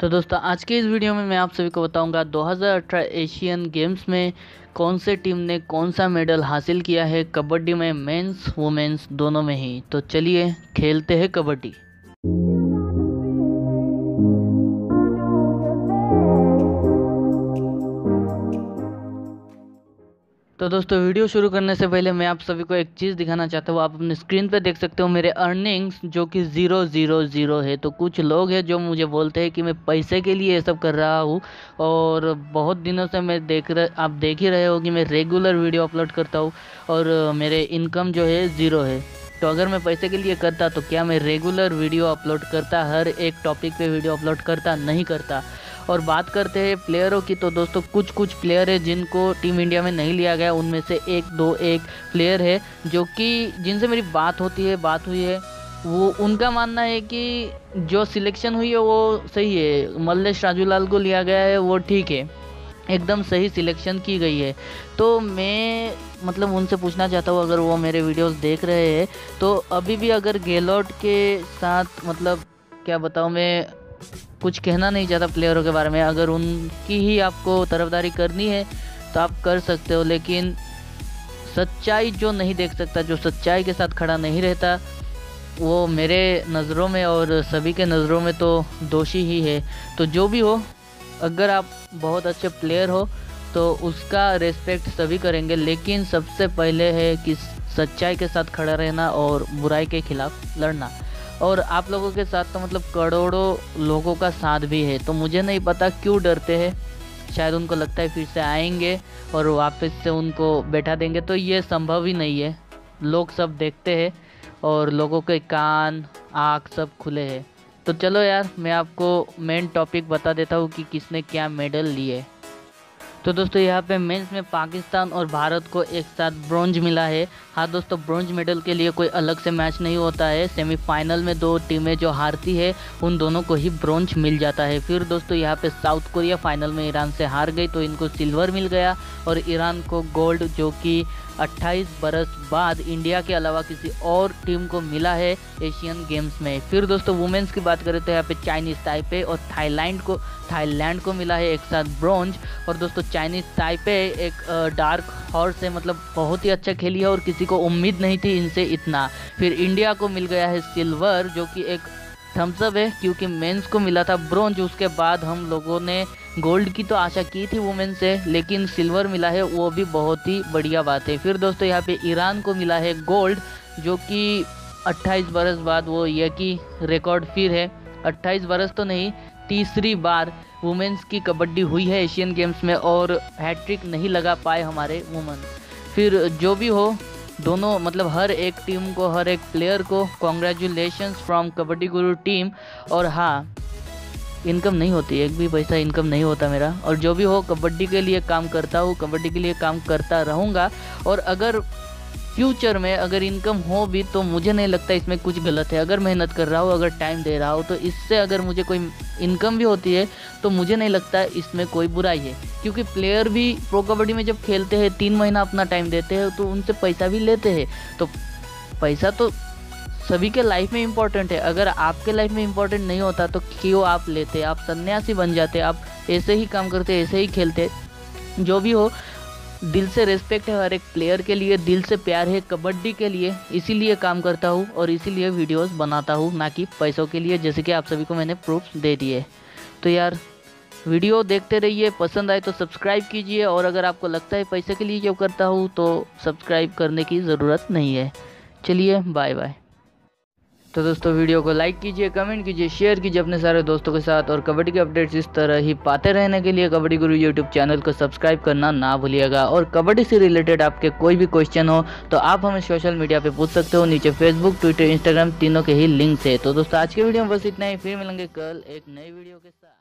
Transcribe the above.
तो दोस्तों आज के इस वीडियो में मैं आप सभी को बताऊंगा 2018 एशियन गेम्स में कौन से टीम ने कौन सा मेडल हासिल किया है कबड्डी में, मेंस वुमेन्स दोनों में ही। तो चलिए खेलते हैं कबड्डी। तो दोस्तों वीडियो शुरू करने से पहले मैं आप सभी को एक चीज़ दिखाना चाहता हूँ। आप अपने स्क्रीन पे देख सकते हो मेरे अर्निंग्स जो कि 000 है। तो कुछ लोग हैं जो मुझे बोलते हैं कि मैं पैसे के लिए ये सब कर रहा हूँ, और बहुत दिनों से मैं आप देख ही रहे हो कि मैं रेगुलर वीडियो अपलोड करता हूँ और मेरे इनकम जो है ज़ीरो है। तो अगर मैं पैसे के लिए करता तो क्या मैं रेगुलर वीडियो अपलोड करता, हर एक टॉपिक पे वीडियो अपलोड करता? नहीं करता। और बात करते हैं प्लेयरों की, तो दोस्तों कुछ प्लेयर है जिनको टीम इंडिया में नहीं लिया गया। उनमें से एक प्लेयर है जो कि जिनसे मेरी बात हुई है। वो उनका मानना है कि जो सिलेक्शन हुई है वो सही है। मल्लेश राजूलाल को लिया गया है, वो ठीक है, एकदम सही सिलेक्शन की गई है। तो मैं मतलब उनसे पूछना चाहता हूँ, अगर वो मेरे वीडियोस देख रहे हैं तो अभी भी अगर गहलोत के साथ मतलब क्या बताऊँ, मैं कुछ कहना नहीं चाहता प्लेयरों के बारे में। अगर उनकी ही आपको तरफदारी करनी है तो आप कर सकते हो, लेकिन सच्चाई जो नहीं देख सकता, जो सच्चाई के साथ खड़ा नहीं रहता, वो मेरे नज़रों में और सभी के नज़रों में तो दोषी ही है। तो जो भी हो, अगर आप बहुत अच्छे प्लेयर हो तो उसका रेस्पेक्ट सभी करेंगे, लेकिन सबसे पहले है कि सच्चाई के साथ खड़ा रहना और बुराई के खिलाफ लड़ना। और आप लोगों के साथ तो मतलब करोड़ों लोगों का साथ भी है, तो मुझे नहीं पता क्यों डरते हैं। शायद उनको लगता है फिर से आएंगे और वापस से उनको बैठा देंगे, तो ये संभव ही नहीं है। लोग सब देखते हैं और लोगों के कान आँख सब खुले हैं। तो चलो यार, मैं आपको मेन टॉपिक बता देता हूँ कि किसने क्या मेडल लिए। तो दोस्तों यहाँ पे मेंस में पाकिस्तान और भारत को एक साथ ब्रॉन्ज मिला है। हाँ दोस्तों, ब्रॉन्ज मेडल के लिए कोई अलग से मैच नहीं होता है। सेमीफाइनल में दो टीमें जो हारती है उन दोनों को ही ब्रॉन्ज मिल जाता है। फिर दोस्तों यहाँ पे साउथ कोरिया फाइनल में ईरान से हार गई तो इनको सिल्वर मिल गया, और ईरान को गोल्ड जो कि 28 बरस बाद इंडिया के अलावा किसी और टीम को मिला है एशियन गेम्स में। फिर दोस्तों वुमेन्स की बात करें तो यहाँ पे चाइनीज़ ताइपे और थाईलैंड को मिला है एक साथ ब्रॉन्ज। और दोस्तों चाइनीज़ ताइपे एक डार्क हॉर्स है, मतलब बहुत ही अच्छा खेली है और किसी को उम्मीद नहीं थी इनसे इतना। फिर इंडिया को मिल गया है सिल्वर जो कि एक थम्सअप है, क्योंकि मेंस को मिला था ब्रॉन्ज। उसके बाद हम लोगों ने गोल्ड की तो आशा की थी वुमेन्स से, लेकिन सिल्वर मिला है, वो भी बहुत ही बढ़िया बात है। फिर दोस्तों यहाँ पे ईरान को मिला है गोल्ड जो कि 28 बरस बाद, वो यह कि रिकॉर्ड फिर है। 28 बरस तो नहीं, तीसरी बार वुमेन्स की कबड्डी हुई है एशियन गेम्स में और हैट्रिक नहीं लगा पाए हमारे वुमेन। फिर जो भी हो, दोनों मतलब हर एक टीम को, हर एक प्लेयर को congratulations from kabaddi Guru team. और हाँ, इनकम नहीं होती, एक भी पैसा इनकम नहीं होता मेरा। और जो भी हो, कबड्डी के लिए काम करता हूँ, कबड्डी के लिए काम करता रहूँगा, और अगर फ्यूचर में अगर इनकम हो भी तो मुझे नहीं लगता इसमें कुछ गलत है। अगर मेहनत कर रहा हूँ, अगर टाइम दे रहा हूँ, तो इससे अगर मुझे कोई इनकम भी होती है तो मुझे नहीं लगता इसमें कोई बुराई है, क्योंकि प्लेयर भी प्रो कबड्डी में जब खेलते हैं 3 महीना अपना टाइम देते हैं तो उनसे पैसा भी लेते हैं। तो पैसा तो सभी के लाइफ में इम्पॉर्टेंट है। अगर आपके लाइफ में इम्पॉर्टेंट नहीं होता तो क्यों आप लेते, आप सन्यासी बन जाते, आप ऐसे ही काम करते, ऐसे ही खेलते। जो भी हो, दिल से रेस्पेक्ट है हर एक प्लेयर के लिए, दिल से प्यार है कबड्डी के लिए, इसीलिए काम करता हूँ और इसीलिए वीडियोस बनाता हूँ, ना कि पैसों के लिए, जैसे कि आप सभी को मैंने प्रूफ दे दिए। तो यार वीडियो देखते रहिए, पसंद आए तो सब्सक्राइब कीजिए, और अगर आपको लगता है पैसे के लिए जब करता हूँ तो सब्सक्राइब करने की ज़रूरत नहीं है। चलिए बाय बाय। तो दोस्तों वीडियो को लाइक कीजिए, कमेंट कीजिए, शेयर कीजिए अपने सारे दोस्तों के साथ, और कबड्डी के अपडेट्स इस तरह ही पाते रहने के लिए कबड्डी गुरु यूट्यूब चैनल को सब्सक्राइब करना ना भूलिएगा। और कबड्डी से रिलेटेड आपके कोई भी क्वेश्चन हो तो आप हमें सोशल मीडिया पे पूछ सकते हो, नीचे फेसबुक, ट्विटर, इंस्टाग्राम तीनों के ही लिंक है। तो दोस्तों आज के वीडियो में बस इतना ही, फिर मिलेंगे कल एक नई वीडियो के साथ।